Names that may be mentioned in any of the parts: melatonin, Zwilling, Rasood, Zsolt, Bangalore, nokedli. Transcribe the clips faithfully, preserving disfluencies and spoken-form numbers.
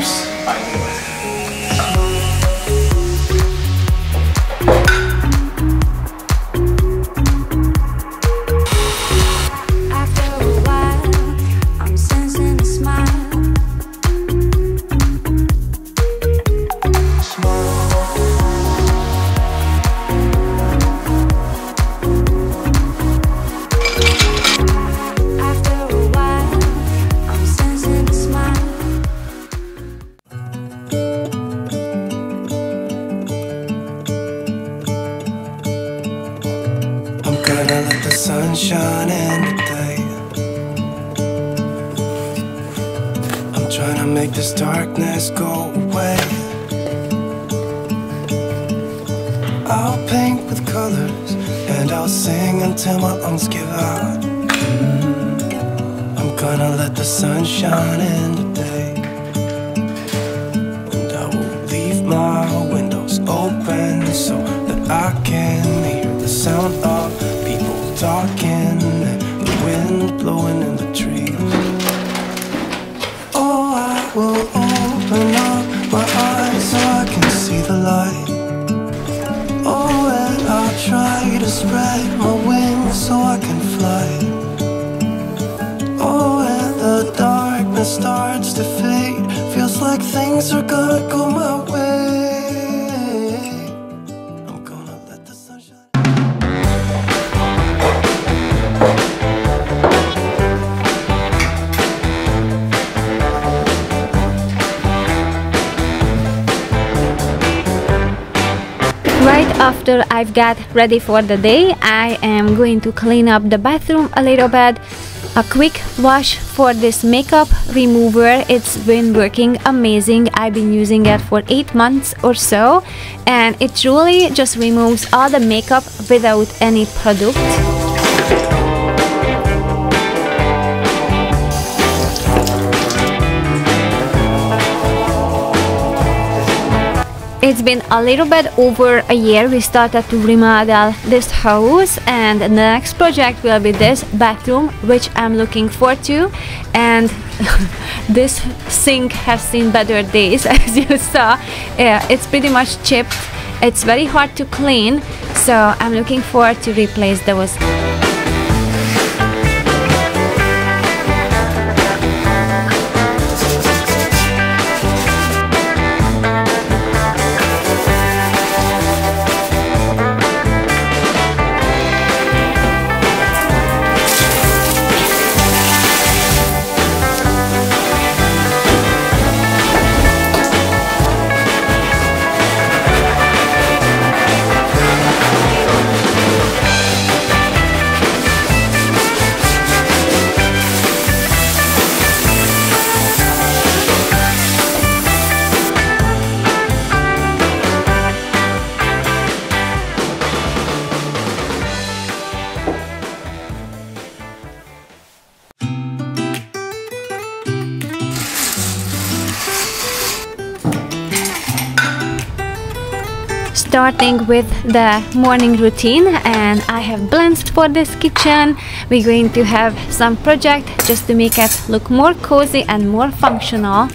Oops, I knew it. Sunshine in the day. I'm trying to make this darkness go away. I'll paint with colors and I'll sing until my lungs give out. I'm gonna let the sun shine in the day, and I will leave my windows open so that I can hear the sound of talking, the wind blowing in the trees. Oh, I will open up my eyes so I can see the light. Oh, and I'll try to spread my wings so I can fly. Oh, and the darkness starts to fade. Feels like things are gonna go my way. Right after I've got ready for the day, I am going to clean up the bathroom a little bit. A quick wash for this makeup remover. It's been working amazing. I've been using it for eight months or so, and it truly just removes all the makeup without any product. It's been a little bit over a year we started to remodel this house, and the next project will be this bathroom, which I'm looking forward to. And this sink has seen better days, as you saw. Yeah, it's pretty much chipped. It's very hard to clean, so I'm looking forward to replace those. Starting with the morning routine, and I have blends for this kitchen. We're going to have some project just to make it look more cozy and more functional.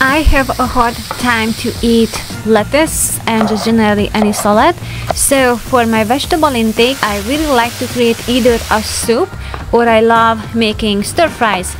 I have a hard time to eat lettuce and just generally any salad, so for my vegetable intake I really like to create either a soup, or I love making stir fries.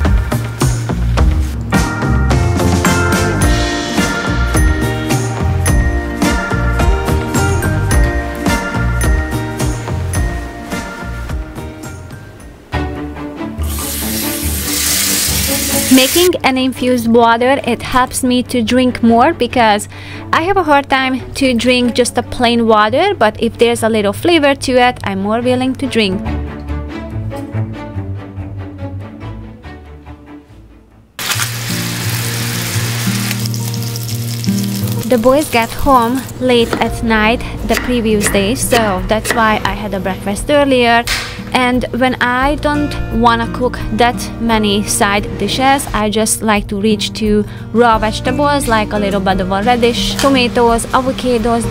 Make drinking an infused water, it helps me to drink more because I have a hard time to drink just a plain water, but if there's a little flavor to it, I'm more willing to drink. The boys got home late at night the previous day, so that's why I had a breakfast earlier. And when I don't wanna cook that many side dishes, I just like to reach to raw vegetables, like a little bit of a radish, tomatoes, avocados.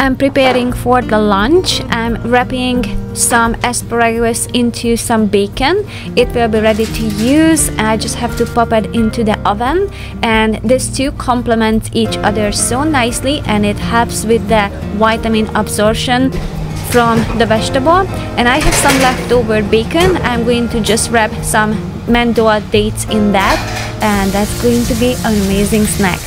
I'm preparing for the lunch. I'm wrapping some asparagus into some bacon. It will be ready to use. I just have to pop it into the oven, and these two complement each other so nicely, and it helps with the vitamin absorption from the vegetable. And I have some leftover bacon. I'm going to just wrap some mandel dates in that, and that's going to be an amazing snack.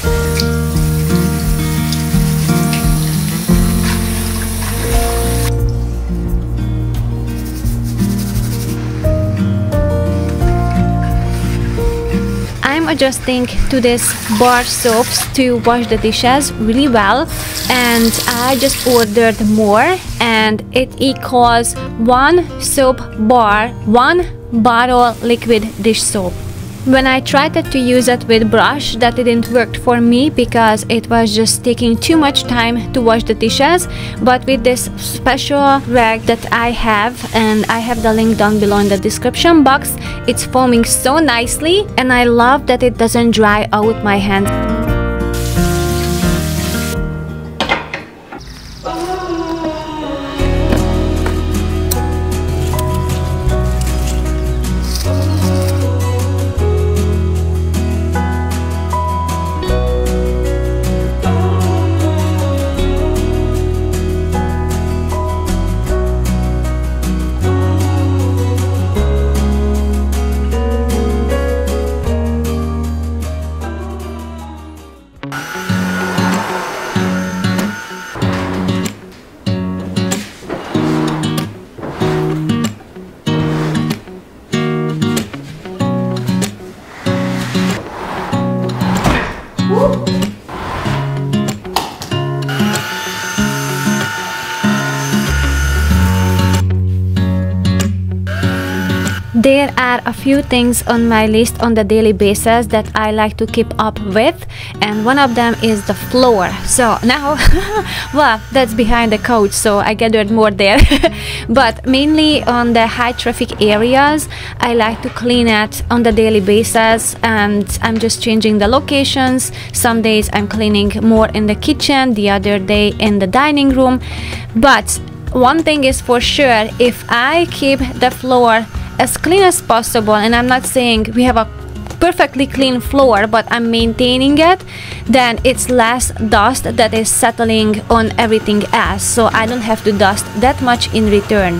Adjusting to this bar soaps to wash the dishes really well, and I just ordered more, and it equals one soap bar, one bottle liquid dish soap. When I tried to use it with brush, that didn't work for me because it was just taking too much time to wash the dishes. But with this special rag that I have, and I have the link down below in the description box, it's foaming so nicely, and I love that it doesn't dry out my hand. There are a few things on my list on the daily basis that I like to keep up with, and one of them is the floor. So now, well, that's behind the couch, so I gathered more there. But mainly on the high traffic areas, I like to clean it on the daily basis, and I'm just changing the locations. Some days I'm cleaning more in the kitchen, the other day in the dining room. But one thing is for sure, if I keep the floor as clean as possible, and I'm not saying we have a perfectly clean floor, but I'm maintaining it, then it's less dust that is settling on everything else, so I don't have to dust that much in return.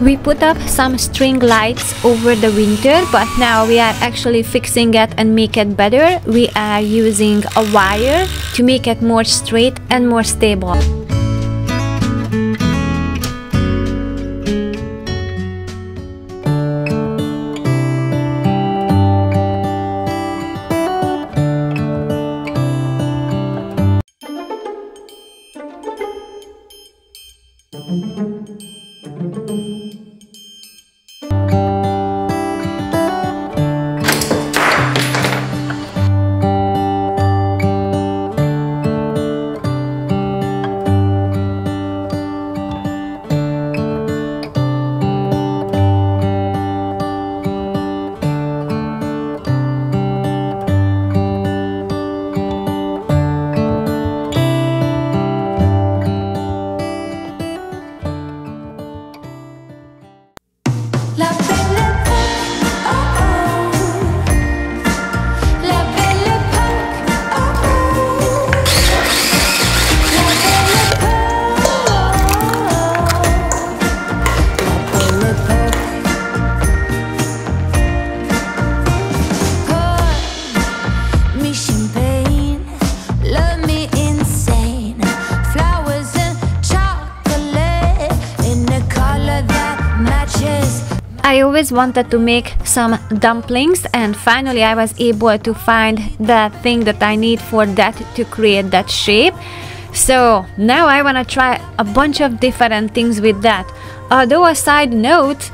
We put up some string lights over the winter, but now we are actually fixing it and make it better. We are using a wire to make it more straight and more stable. I always wanted to make some dumplings, and finally I was able to find the thing that I need for that to create that shape. So now I want to try a bunch of different things with that. Although a side note,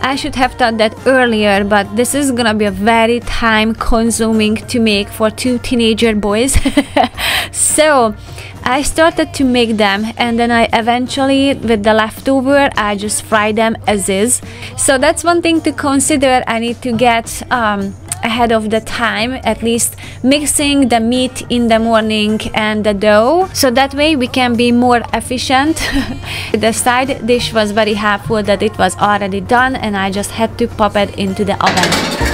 I should have thought that earlier, but this is gonna be a very time consuming to make for two teenager boys. So I started to make them, and then I eventually, with the leftover, I just fry them as is. So that's one thing to consider. I need to get um, ahead of the time, at least mixing the meat in the morning and the dough, so that way we can be more efficient. The side dish was very helpful that it was already done, and I just had to pop it into the oven.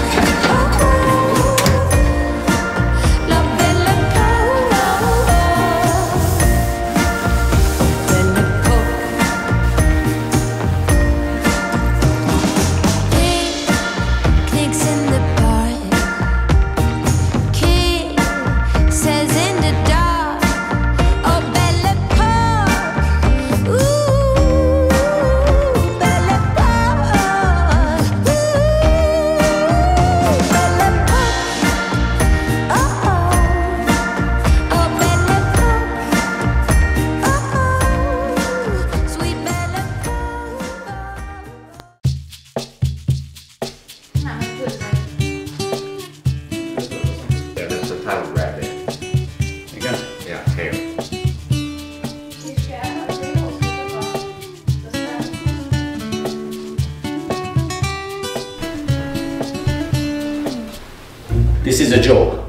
This is a joke.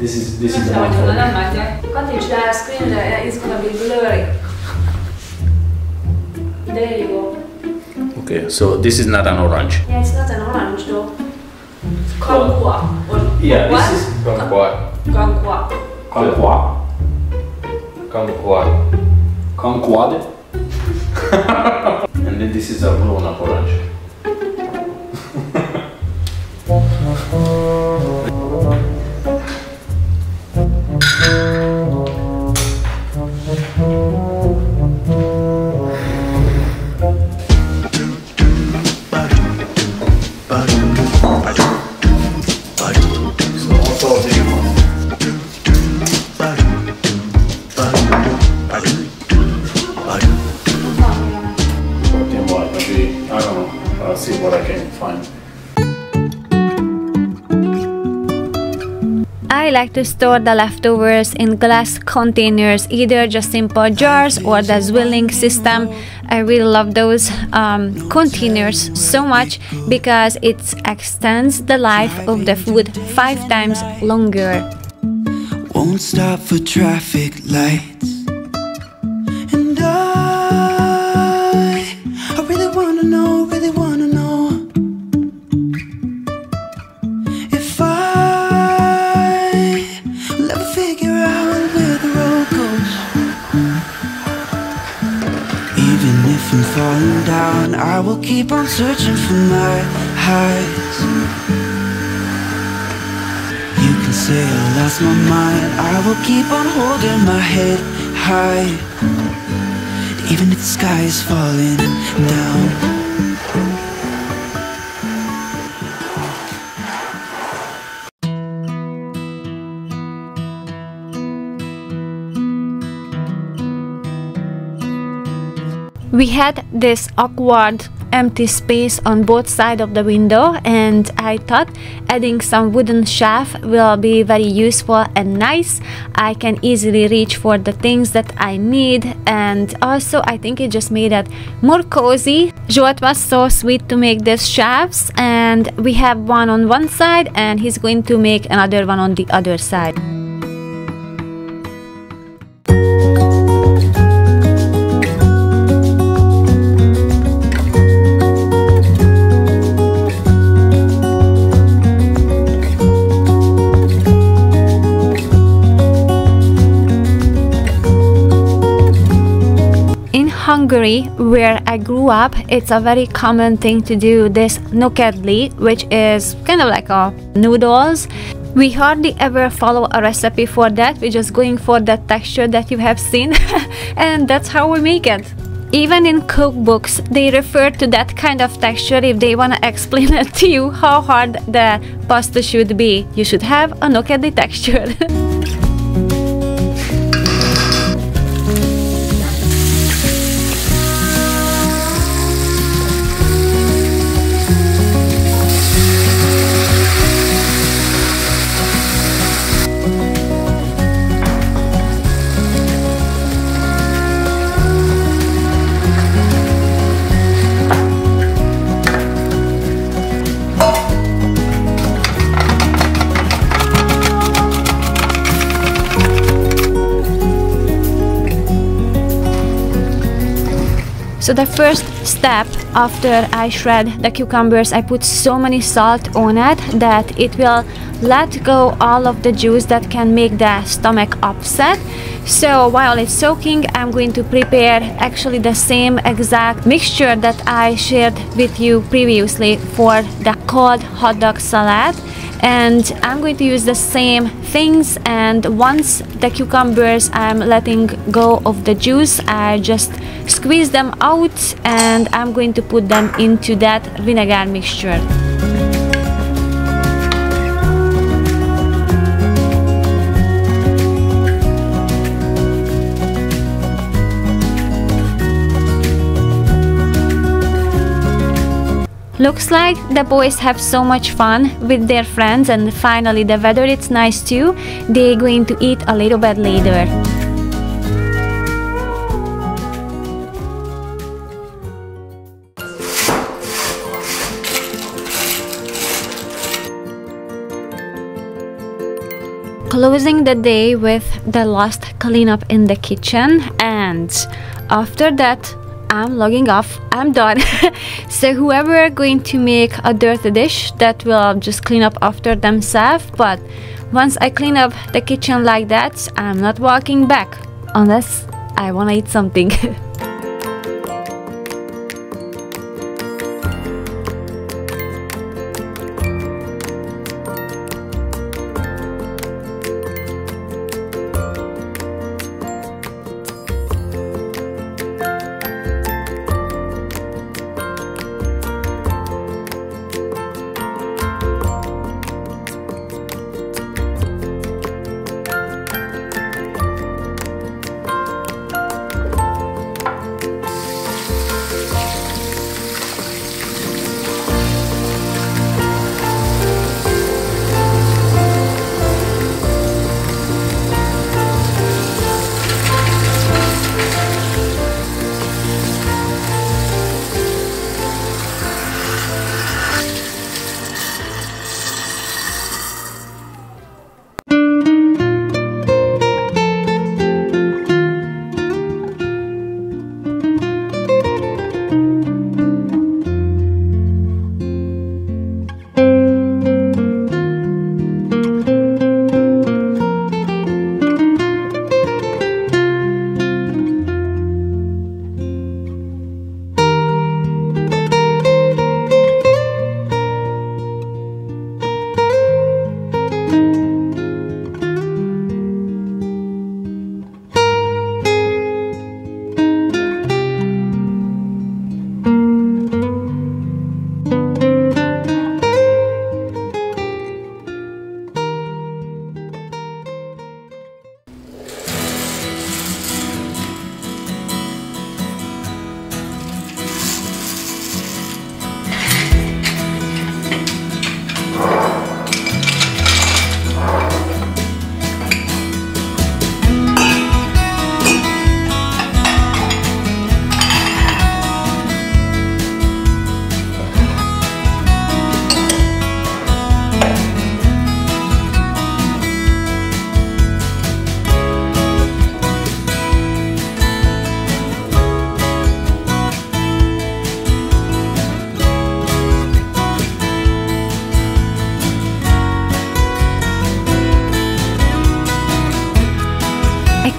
This is this is the one. Cottage the screen is gonna be blurry. There you go. Okay, so this is not an orange. Yeah, it's not an orange though. Kangua. Yeah, this is kangua. Kangua. Kangua. Kangua. Kangua. And then this is a blue, not orange. I like to store the leftovers in glass containers, either just simple jars or the Zwilling system. I really love those um, containers so much because it extends the life of the food five times longer. Won't stop for traffic lights. And I, I really wanna know, really wanna know. Falling down, I will keep on searching for my highs. You can say I lost my mind, I will keep on holding my head high, even if the sky is falling down. We had this awkward empty space on both sides of the window, and I thought adding some wooden shelf will be very useful and nice. I can easily reach for the things that I need, and also I think it just made it more cozy. Zsolt was so sweet to make these shelves, and we have one on one side and he's going to make another one on the other side. Hungary, where I grew up, it's a very common thing to do this nokedli, which is kind of like a noodles. We hardly ever follow a recipe for that, we're just going for that texture that you have seen, and that's how we make it. Even in cookbooks, they refer to that kind of texture if they want to explain it to you how hard the pasta should be. You should have a nokedli texture. So the first step after I shred the cucumbers, I put so many salt on it that it will let go all of the juice that can make the stomach upset. So while it's soaking, I'm going to prepare actually the same exact mixture that I shared with you previously for the cold hot dog salad. And I'm going to use the same things, and once the cucumbers I'm letting go of the juice, I just squeeze them out and I'm going to put them into that vinegar mixture. Looks like the boys have so much fun with their friends, and finally the weather is nice too. They're going to eat a little bit later. Closing the day with the last cleanup in the kitchen, and after that I'm logging off. I'm done. So whoever going to make a dirty dish, that will just clean up after themselves. But once I clean up the kitchen like that, I'm not walking back unless I want to eat something.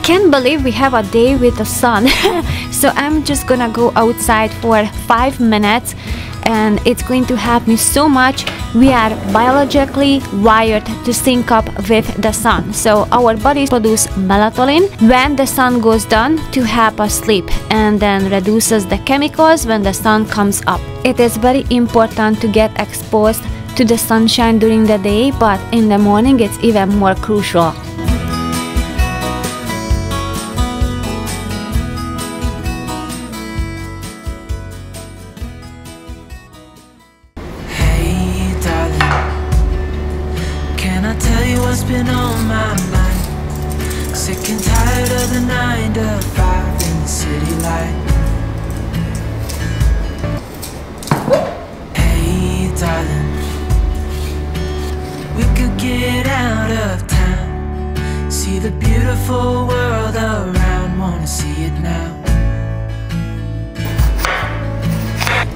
Can't believe we have a day with the sun. So I'm just gonna go outside for five minutes and it's going to help me so much We are biologically wired to sync up with the sun, so our bodies produce melatonin when the sun goes down to help us sleep, and then reduces the chemicals when the sun comes up. It is very important to get exposed to the sunshine during the day, but in the morning it's even more crucial. What's been on my mind? Sick and tired of the nine to five in the city life. Hey darling, we could get out of town, see the beautiful world around, wanna see it now.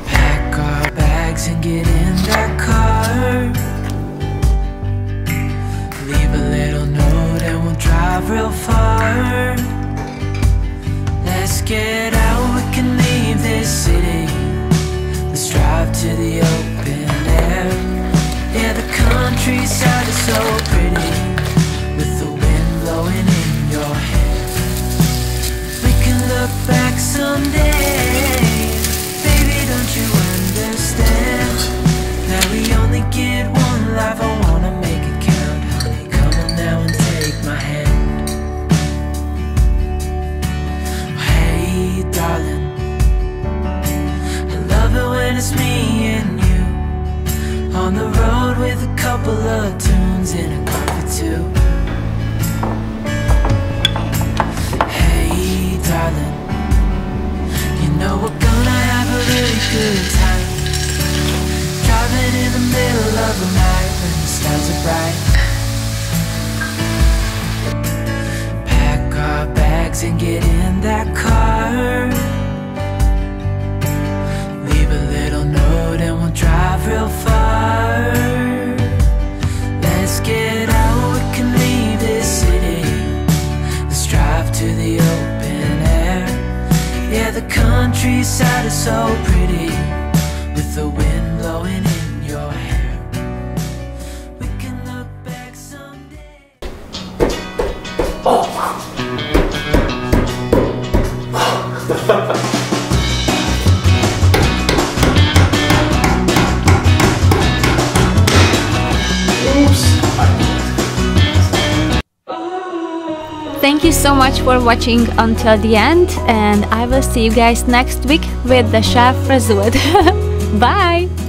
Pack our bags and get in that car. Leave a little note and we'll drive real far. Let's get out, we can leave this city. Let's drive to the open air. Yeah, the countryside is so pretty, with the wind blowing in your hair. We can look back someday. Baby, don't you understand that we only get one life? I wanna make it count. Now and take my hand. Hey darling, I love it when it's me and you, on the road with a couple of tunes and a coffee too. Hey darling, you know we're gonna have a really good time, driving in the middle of the night when the stars are bright. And get in that car. Leave a little note and we'll drive real far. Let's get out, we can leave this city. Let's drive to the open air. Yeah, the countryside is so pretty, with the wind blowing in your hair. We can look back someday. Oh. Thank you so much for watching until the end, and I will see you guys next week with the chef Rasood. Bye!